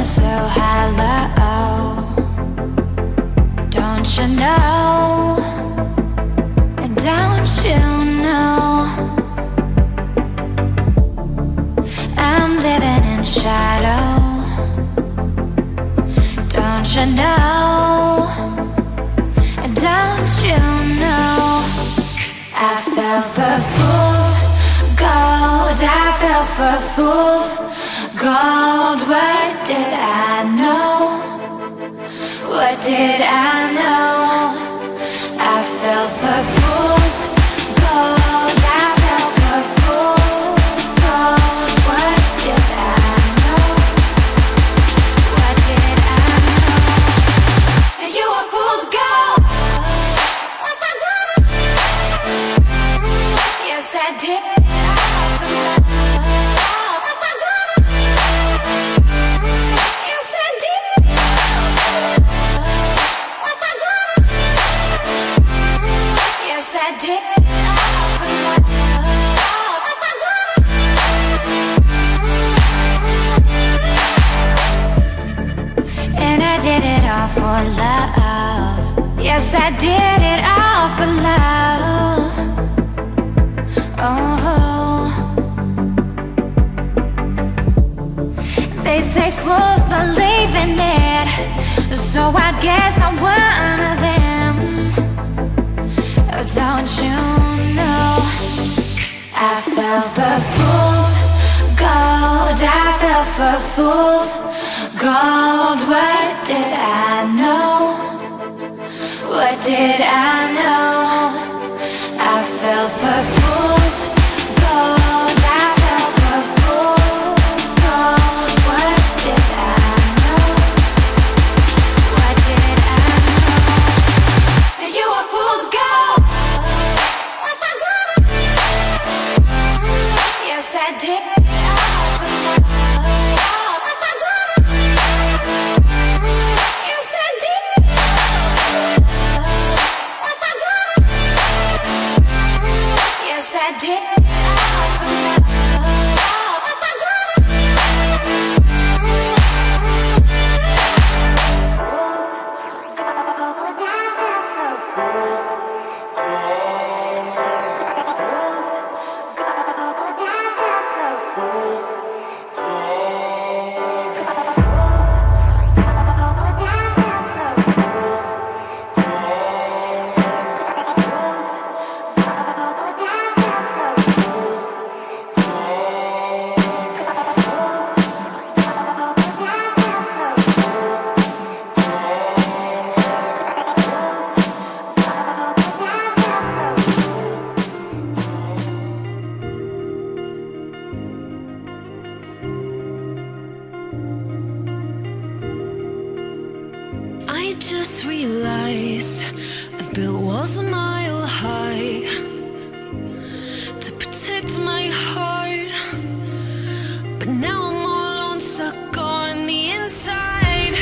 On the inside,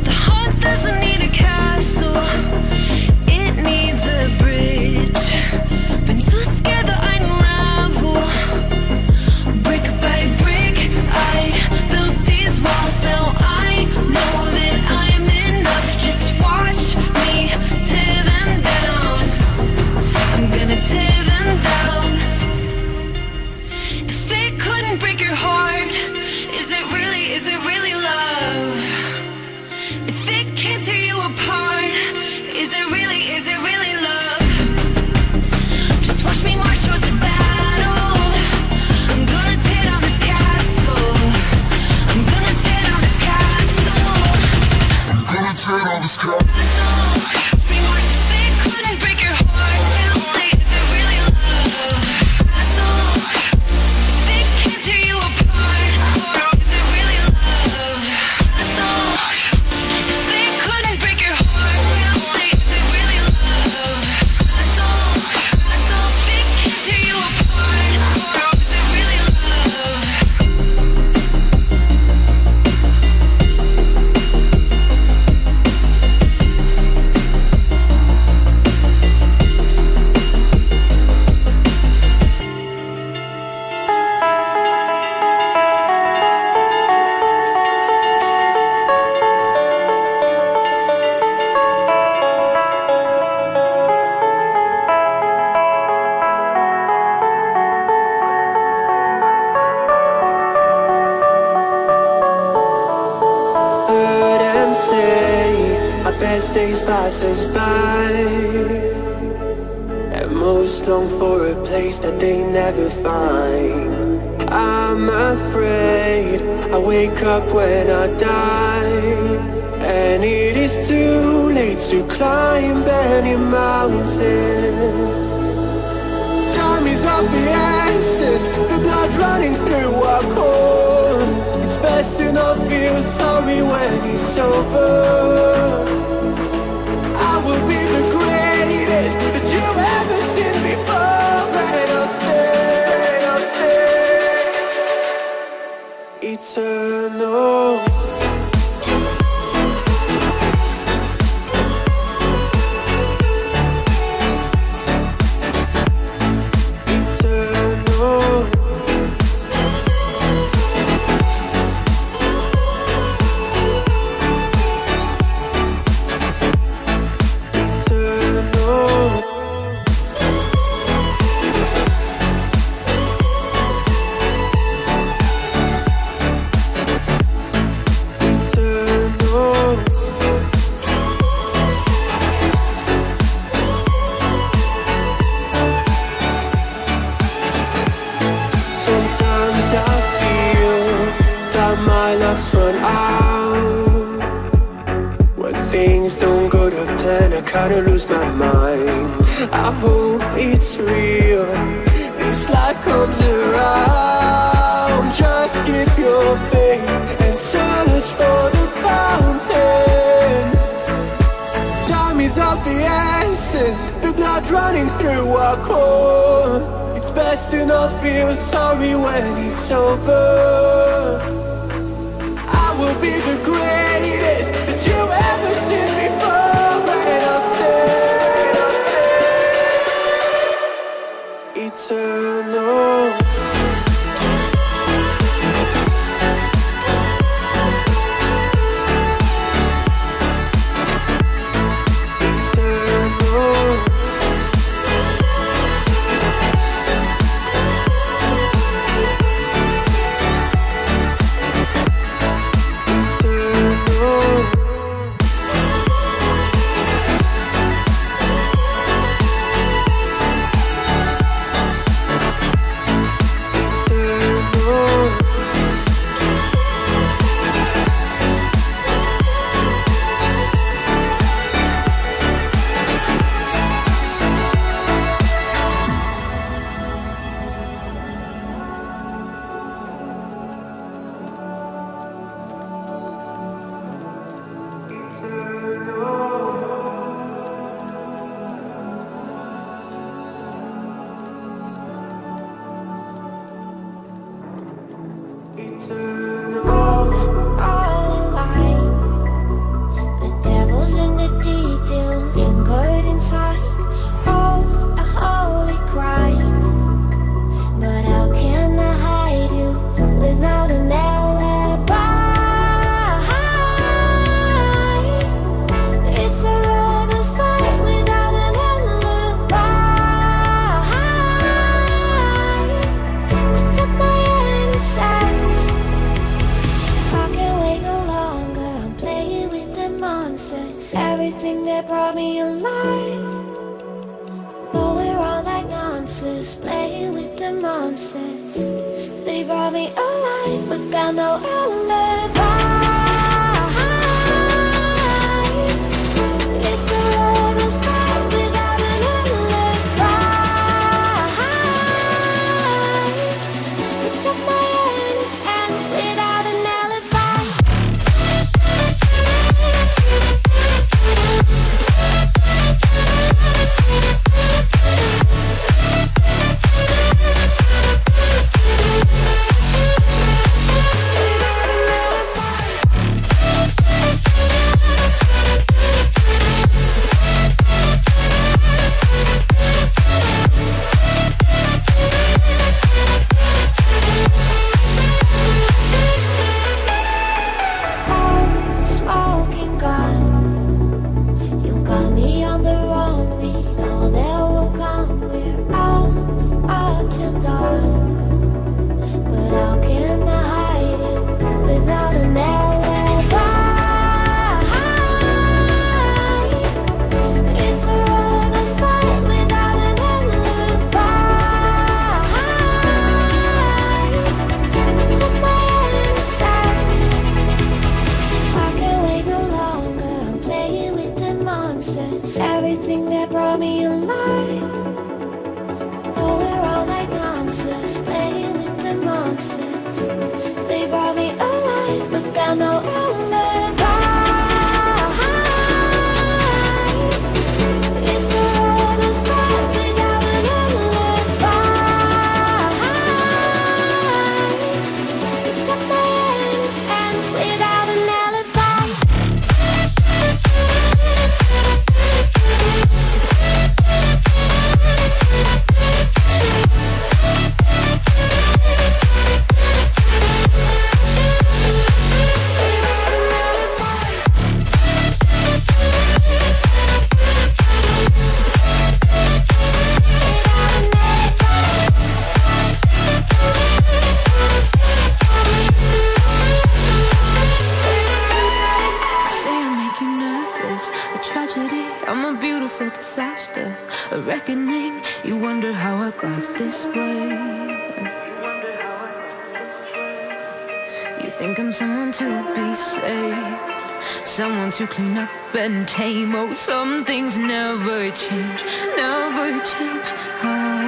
the heart doesn't on this cup. Couldn't break your heart. Only if it really love. They can't tear you apart. Or if it really love. They couldn't break your heart. Only if it really love. They can't tear you apart. Or if it really love. Best days passes by, and most long for a place that they never find. I'm afraid I wake up when I die, and it is too late to climb any mountain. Time is of the essence, the blood running through our core. It's best to not feel sorry when it's over. Eternal. My love's run out. When things don't go to plan, I kinda lose my mind. I hope it's real, this life comes around. Just keep your faith and search for the fountain. Time is of the essence, the blood running through our core. It's best to not feel sorry when it's over. Will be the greatest that you ever seen before, and I'll say eternal. Everything that brought me alive, but we're all like monsters, playing with the monsters. They brought me alive, but got no alibi. pieces, everything that brought me alive. Oh, we're all like monsters, playing with the monsters. They brought me alive, but I know I'll live. A reckoning, you wonder how I got this way. You think I'm someone to be saved, someone to clean up and tame. Oh, some things never change, never change. Oh.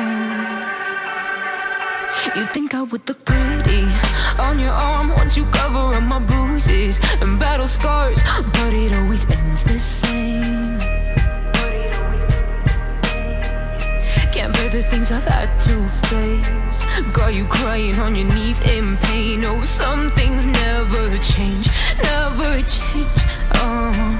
You think I would look pretty on your arm once you cover up my bruises and battle scars, but it always ends the same. Can't bear the things I've had to face. Got you crying on your knees in pain. Oh, some things never change, never change. Oh.